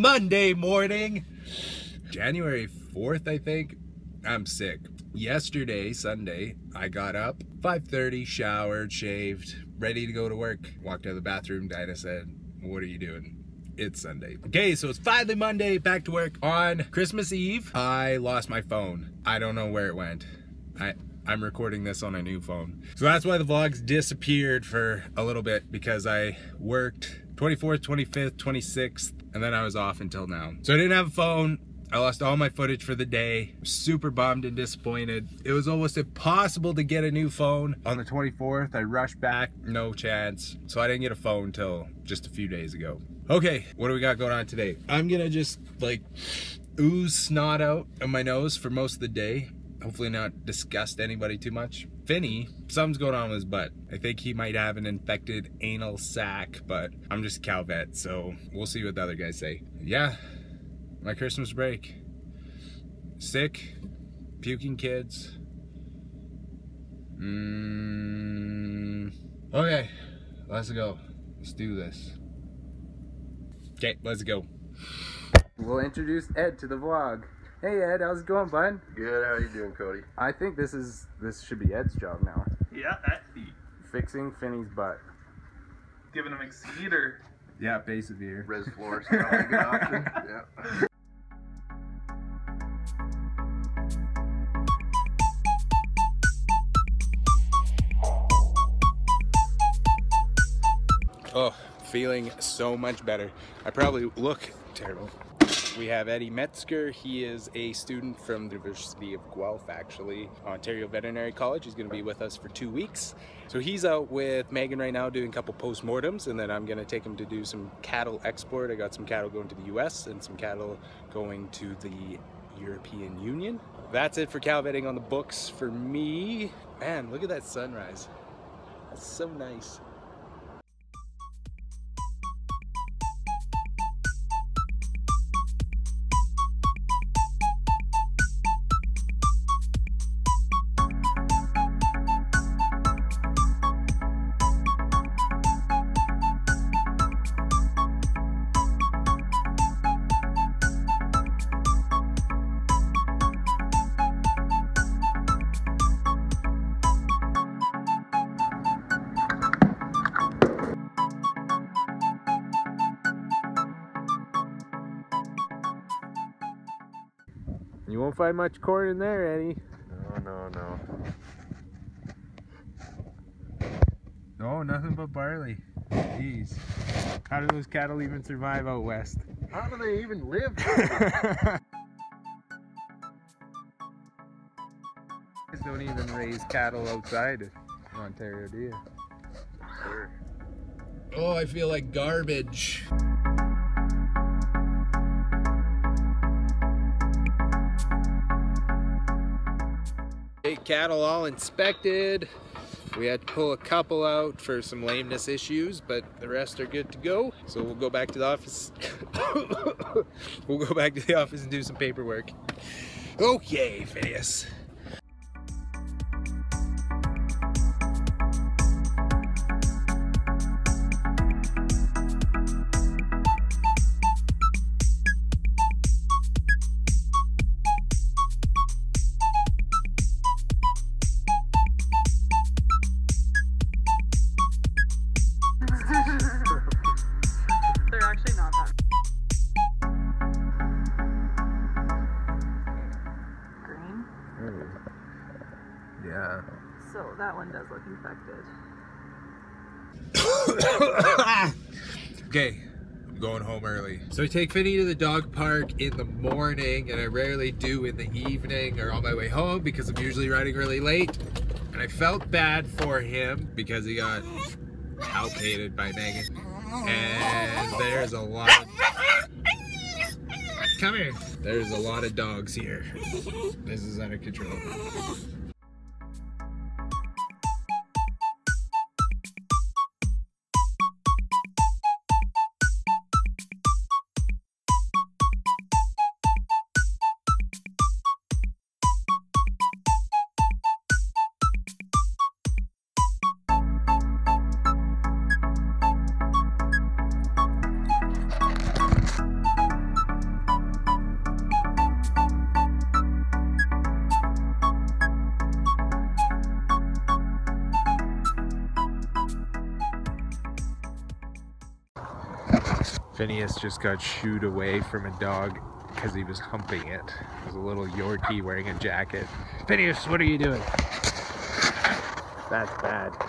Monday morning, January 4th, I think. I'm sick. Yesterday, Sunday, I got up 5:30, showered, shaved, ready to go to work. Walked out of the bathroom, Dina said, "What are you doing? It's Sunday." Okay, so it's finally Monday, back to work. On Christmas Eve, I lost my phone. I don't know where it went. I'm recording this on a new phone. So that's why the vlogs disappeared for a little bit, because I worked 24th, 25th, 26th, and then I was off until now. So I didn't have a phone. I lost all my footage for the day. Super bummed and disappointed. It was almost impossible to get a new phone. On the 24th, I rushed back, no chance. So I didn't get a phone till just a few days ago. Okay, what do we got going on today? I'm gonna just like ooze snot out of my nose for most of the day. Hopefully not disgust anybody too much. Finney, something's going on with his butt. I think he might have an infected anal sac, but I'm just a cow vet, so we'll see what the other guys say. Yeah. My Christmas break. Sick, puking kids. Okay, let's go. Let's do this. Okay, let's go. We'll introduce Ed to the vlog. Hey Ed, how's it going, bud? Good, how are you doing, Cody? I think this should be Ed's job now. Yeah, that's the fixing Finney's butt. Giving him Excede or... Yeah, base of beer. Res floor is probably a good option. Yeah. Oh, feeling so much better. I probably look terrible. We have Eddie Metzger. He is a student from the University of Guelph, actually, Ontario Veterinary College. He's going to be with us for 2 weeks. So he's out with Megan right now doing a couple post-mortems, and then I'm going to take him to do some cattle export. I got some cattle going to the US and some cattle going to the European Union. That's it for cow vetting on the books for me. Man, look at that sunrise. That's so nice. You won't find much corn in there, Eddie. No, no, no. No, nothing but barley. Jeez. How do those cattle even survive out west? How do they even live? You guys don't even raise cattle outside of Ontario, do you? Sure. Oh, I feel like garbage. Cattle all inspected. We had to pull a couple out for some lameness issues, but the rest are good to go. So we'll go back to the office. We'll go back to the office and do some paperwork. Okay, Phineas. Yeah. So that one does look infected. Okay, I'm going home early. So I take Finney to the dog park in the morning, and I rarely do in the evening or on my way home because I'm usually riding really late. And I felt bad for him because he got outpated by Megan. And there's a lot of... Come here. There's a lot of dogs here. This is out of control. Phineas just got shooed away from a dog because he was humping it. It was a little Yorkie wearing a jacket. Phineas, what are you doing? That's bad.